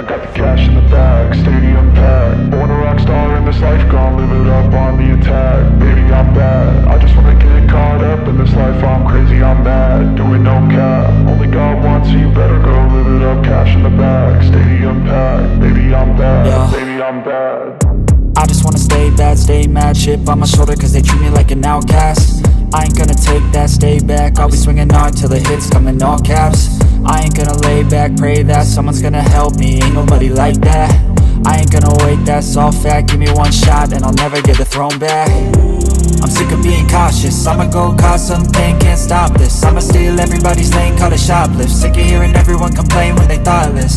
I got the cash in the bag, stadium packed. Born a rock star in this life, gon' live it up on the attack. Baby, I'm bad, I just wanna get caught up in this life. I'm crazy, I'm mad, doing no cap. Only God wants you, better go live it up. Cash in the bag, stadium packed. Baby, I'm bad, yeah. Baby, I'm bad. I just wanna stay bad, stay mad. Shit on my shoulder cause they treat me like an outcast. I ain't gonna take that, stay back. I'll be swinging hard till the hits come in all caps. I ain't gonna lay back, pray that someone's gonna help me. Ain't nobody like that. I ain't gonna wait, that's all fact. Give me one shot and I'll never get the throne back. I'm sick of being cautious. I'ma go cause something, can't stop this. I'ma steal everybody's lane, call it shoplift. Sick of hearing everyone complain when they thoughtless.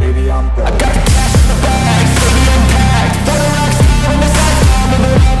baby, I'm bad. I got the cash in the bag, stadium packed. Born a rock star in this life, gon' live it up.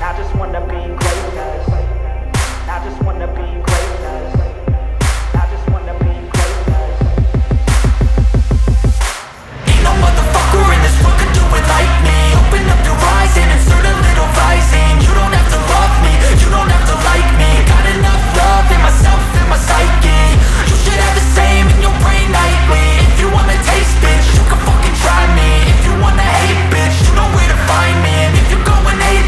I just wanna be greatness. I just wanna be greatness. I just wanna be greatness. Ain't no motherfucker in this world could do it like me. Open up your eyes and insert a little rising. You don't have to love me, you don't have to like me. Got enough love in myself, in my psyche. You should have the same in your brain nightly. If you wanna taste, bitch, you can fucking try me. If you wanna hate, bitch, you know where to find me. And if you go and hate,